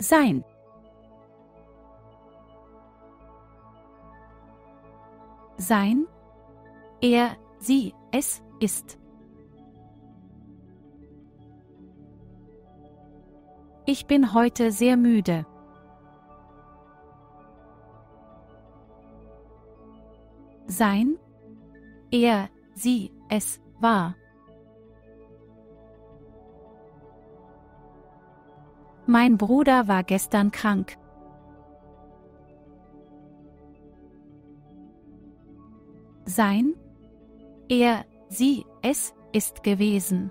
sein. Sein, er, sie, es ist. Ich bin heute sehr müde. Sein, er, sie, es war. Mein Bruder war gestern krank. Sein, er, sie, es ist gewesen.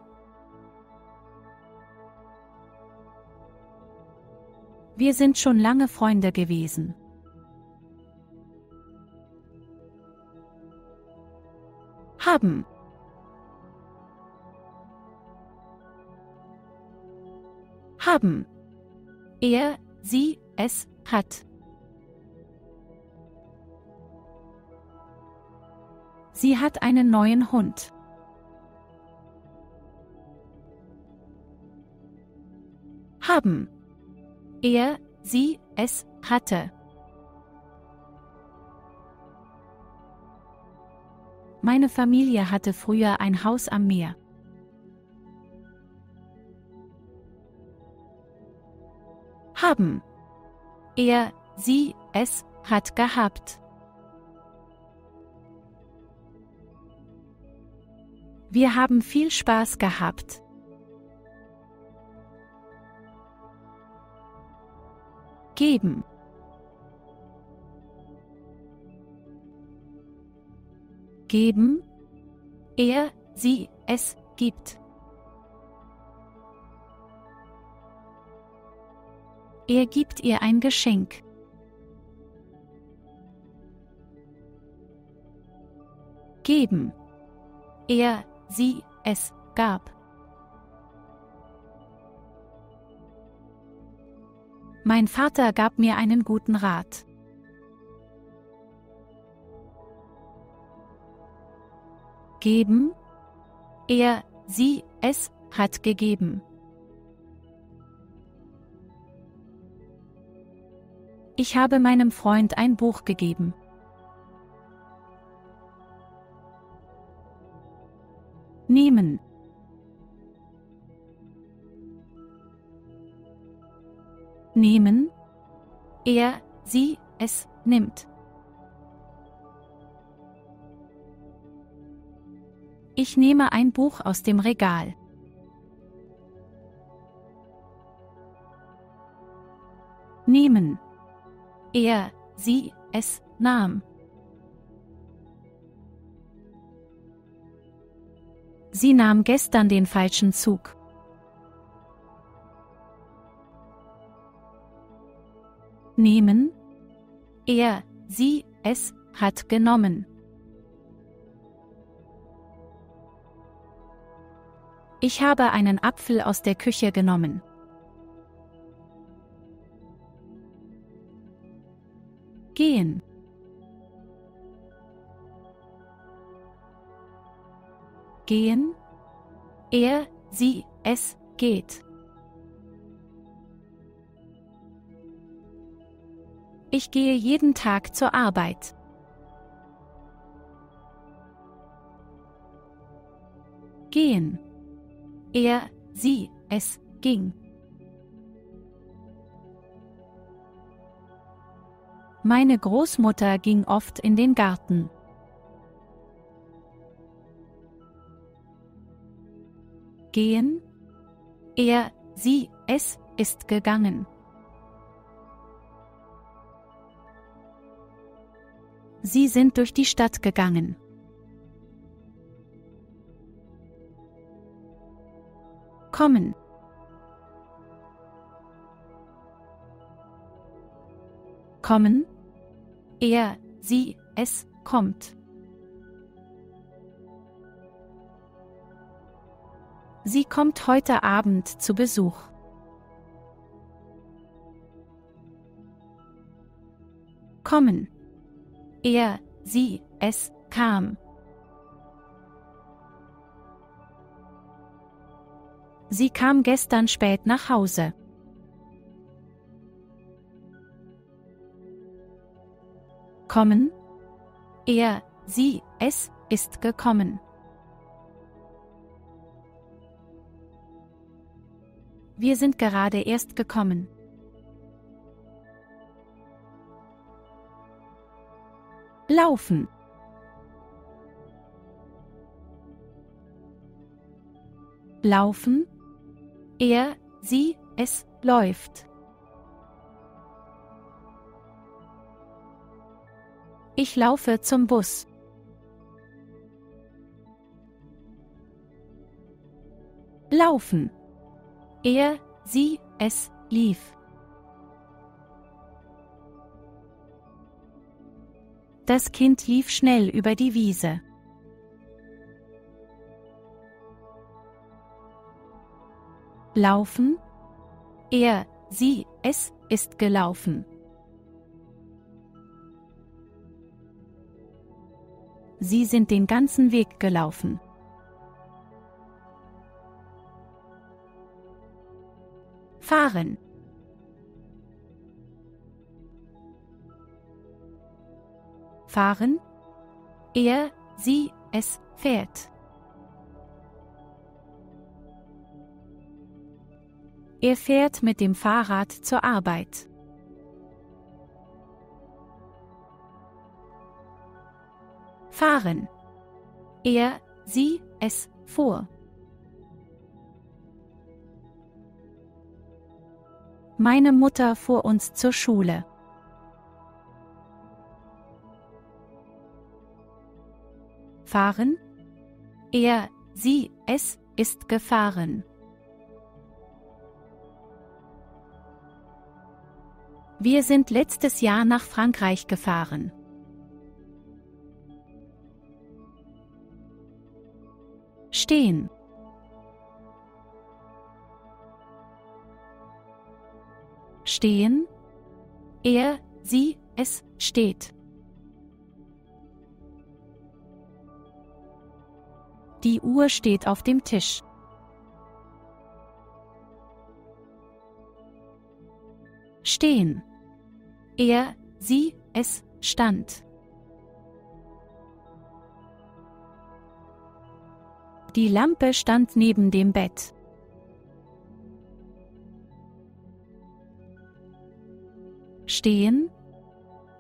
Wir sind schon lange Freunde gewesen. Haben. Haben. Er, sie, es hat. Sie hat einen neuen Hund. Haben. Er, sie, es hatte. Meine Familie hatte früher ein Haus am Meer. Haben. Er, sie, es hat gehabt. Wir haben viel Spaß gehabt. Geben. Geben, er, sie, es gibt. Er gibt ihr ein Geschenk. Geben, er, sie, es gab. Mein Vater gab mir einen guten Rat. Geben, er, sie, es hat gegeben. Ich habe meinem Freund ein Buch gegeben. Nehmen. Nehmen, er, sie, es nimmt. Ich nehme ein Buch aus dem Regal. Nehmen. Er, sie, es nahm. Sie nahm gestern den falschen Zug. Nehmen. Er, sie, es hat genommen. Ich habe einen Apfel aus der Küche genommen. Gehen. Gehen, er, sie, es geht. Ich gehe jeden Tag zur Arbeit. Gehen. Er, sie, es ging. Meine Großmutter ging oft in den Garten. Gehen. Er, sie, es ist gegangen. Sie sind durch die Stadt gegangen. Kommen. Kommen, er, sie, es kommt. Sie kommt heute Abend zu Besuch. Kommen. Er, sie, es kam. Sie kam gestern spät nach Hause. gekommen? Er, sie, es ist gekommen. Wir sind gerade erst gekommen. Laufen. Laufen. Er, sie, es läuft. Ich laufe zum Bus. Laufen. Er, sie, es lief. Das Kind lief schnell über die Wiese. Laufen. Er, sie, es ist gelaufen. Sie sind den ganzen Weg gelaufen. Fahren. Fahren. Er, sie, es fährt. Er fährt mit dem Fahrrad zur Arbeit. Fahren. Er, sie, es fuhr. Meine Mutter fuhr uns zur Schule. Fahren. Er, sie, es ist gefahren. Wir sind letztes Jahr nach Frankreich gefahren. Stehen. Stehen. Er, sie, es steht. Die Uhr steht auf dem Tisch. Stehen. Er, sie, es stand. Die Lampe stand neben dem Bett. Stehen.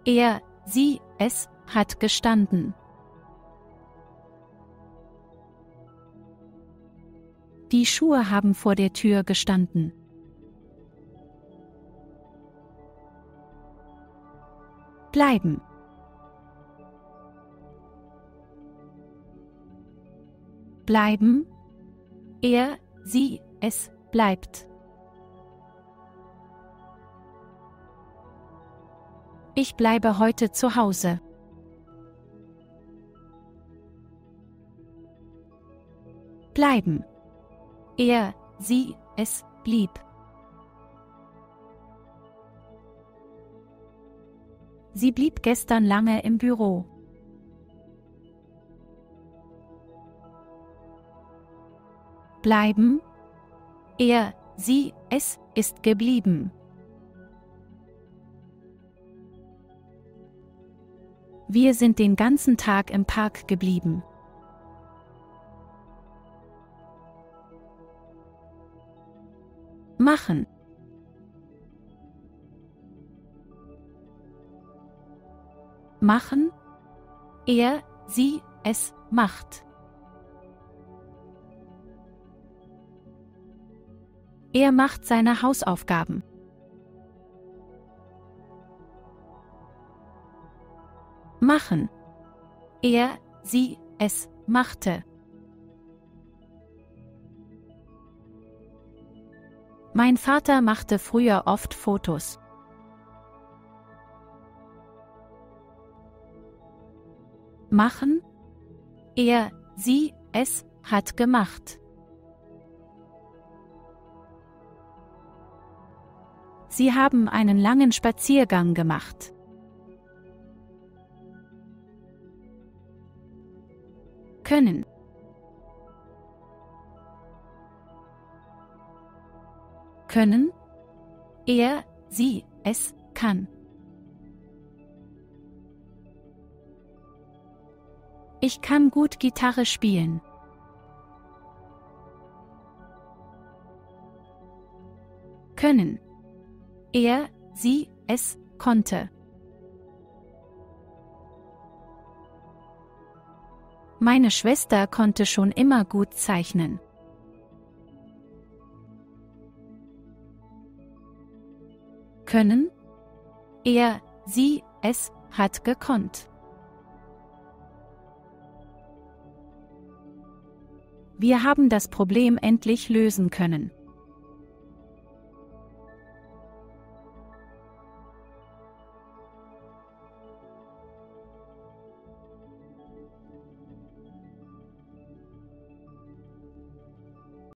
Er, sie, es hat gestanden. Die Schuhe haben vor der Tür gestanden. Bleiben. Bleiben. Er, sie, es bleibt. Ich bleibe heute zu Hause. Bleiben. Er, sie, es blieb. Sie blieb gestern lange im Büro. Bleiben. Er, sie, es ist geblieben. Wir sind den ganzen Tag im Park geblieben. Machen. Machen. Er, sie, es macht. Er macht seine Hausaufgaben. Machen. Er, sie, es machte. Mein Vater machte früher oft Fotos. Machen. Er, sie, es hat gemacht. Sie haben einen langen Spaziergang gemacht. Können. Können. Er, sie, es kann. Ich kann gut Gitarre spielen. Können. Er, sie, es, konnte. Meine Schwester konnte schon immer gut zeichnen. Können. Er, sie, es, hat gekonnt. Wir haben das Problem endlich lösen können.